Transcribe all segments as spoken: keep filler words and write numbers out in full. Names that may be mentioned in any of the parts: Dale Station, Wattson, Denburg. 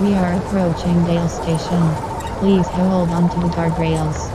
We are approaching Dale Station. Please hold on to the guardrails.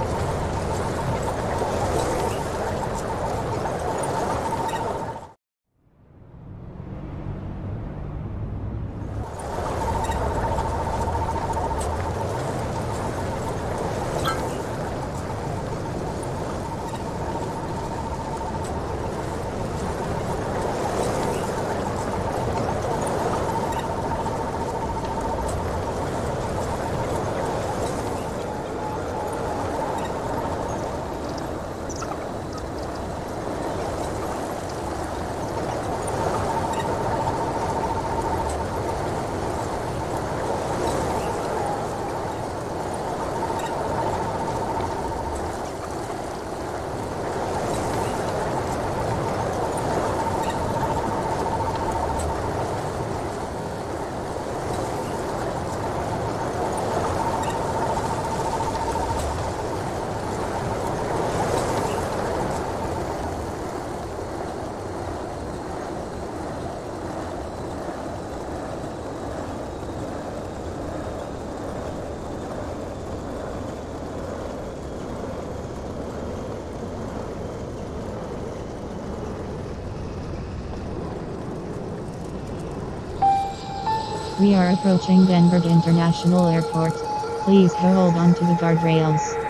We are approaching Denburg International Airport. Please hold on to the guardrails.